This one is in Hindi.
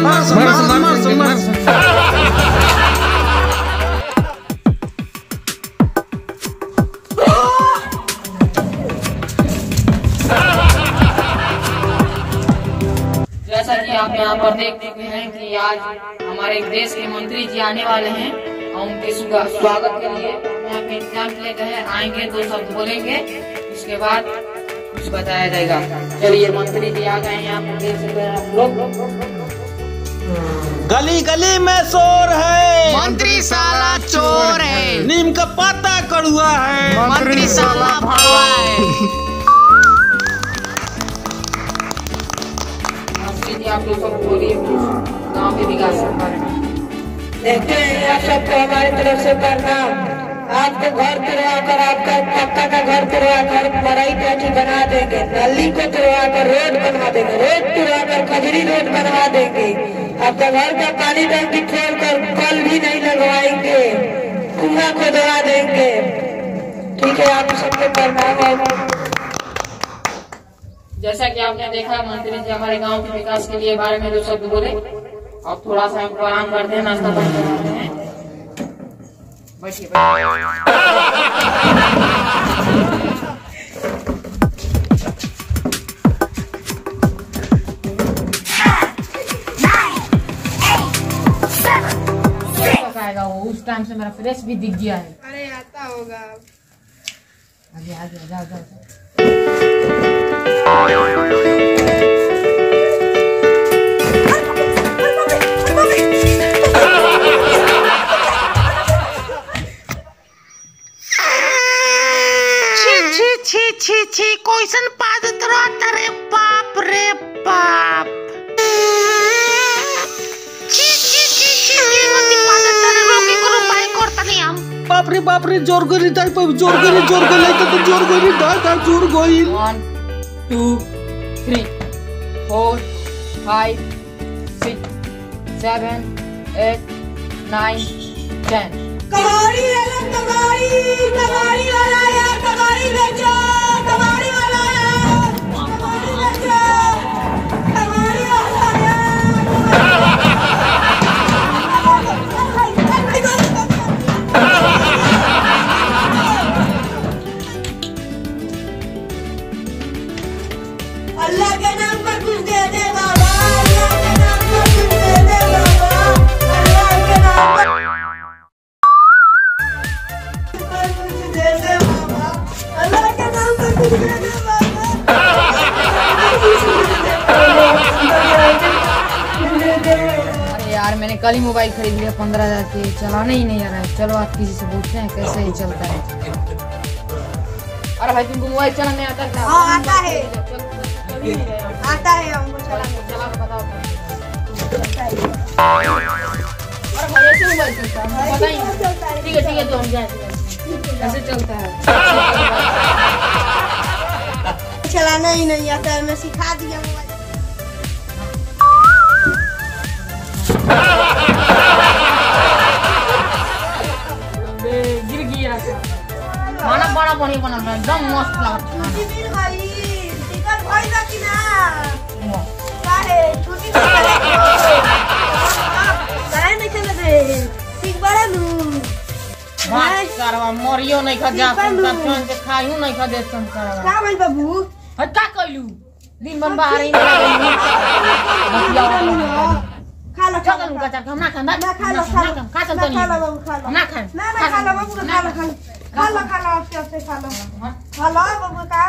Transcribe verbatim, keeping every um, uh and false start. जैसा कि आप यहाँ पर देखते हैं कि आज हमारे देश के मंत्री जी आने वाले हैं और उनके स्वागत के लिए यहाँ पे इंतजाम किए गए हैं। आएंगे तो सब बोलेंगे, उसके बाद कुछ बताया जाएगा। चलिए मंत्री जी आ गए हैं, आप देख सकते हैं। लोग गली गली में शोर है, मंत्री साला चोर है, नीम का पाता कड़ुआ है, मंत्री साला भड़वा है। मंत्री जी आप लोग सब बोलिए गाँव के विकास के बारे में। देखते हैं आप सबको हमारी तरफ से करना, आपको घर तुरवा कर आपका पक्का का घर तुरवा कर मरई काठी बना देंगे, नली को तुरवा कर रोड बना देंगे, रोड तुरवा कर खजरी रोड बनवा देंगे, आपका घर का पानी टंकी खोल कर कल भी नहीं लगवाएंगे, कुआ को दबा देंगे। ठीक है, आप सबको प्रणाम है। जैसा कि आपने देखा मंत्री जी हमारे गाँव के विकास के लिए बारे में जो शब्द बोले, अब थोड़ा सा हमको आराम करते हैं, नाश्ता पानी करते हैं। बैठिए खाएगा वो, उस टाइम से मेरा फ्रेश भी दिख गया है। अरे आता होगा, अभी आ गया, जाओ जाओ। छी छी क्वेश्चन पास करो, तेरे बाप रे बाप। छी छी छी छी की मति पास तेरे रोके करो पाए करतनी हम। बाप रे बाप रे जोर गरी टाइप ऑफ जोर गरी जोर गरी लेते तो जोर गरी दा दा जोर गई। One two three four five six seven eight nine ten. कबाड़ी वाला कबाड़ी कबाड़ी वाला यार कबाड़ी बेचो। अल्लाह के नाम पर कुछ दे दे बाबा, अल्लाह के नाम पर कुछ दे दे बाबा, अल्लाह के नाम पर कुछ दे दे बाबा, अल्लाह के नाम पर कुछ दे दे बाबा। अरे यार मैंने कल ही मोबाइल खरीद लिया पंद्रह हजार के, चलाने ही नहीं आ रहा है। चलो आप किसी से पूछते हैं कैसे ही चलता है। अरे भाई तुमको मोबाइल चलाने आता है? हाँ आता है, आता है हमको चलाने, चला बताओ चलता है। और भैया से मोबाइल चलता है, पता ही नहीं। ठीक है ठीक है, तो हम जाते हैं कैसे चलता है। चलाना ही नहीं आता है, मैं सिखा दिया मोबाइल। अबे गिर गया माना, बड़ा बनी बना एकदम मस्त लगा। मरियो नहीं खा जा खायू नहीं खा दे बाबू। हटा कैलू दिन भर बाहर ही खा लो खा लो।